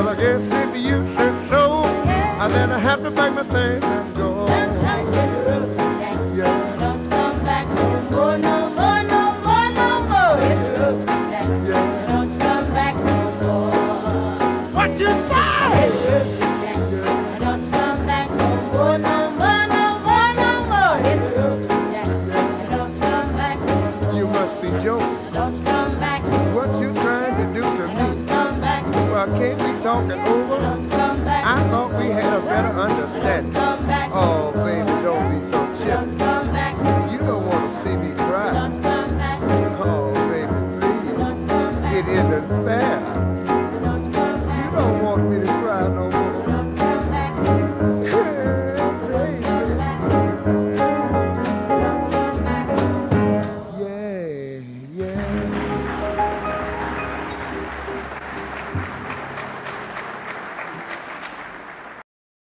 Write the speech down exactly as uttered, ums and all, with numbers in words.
Well, I guess if you said so, I then I have to pack my things and go. That's right, hit the road today. Yeah. Don't come back no more, no more, no more, no more. Hit the road today. Yeah. Don't come back no more. What you say? Hit the road today. Yeah. Don't come back no more, no more, no more, no more. Hit the road today. Don't come back no more. You must be joking. Don't come back no more. What you trying to do to me? I can't be talking over. I thought we had a better understanding.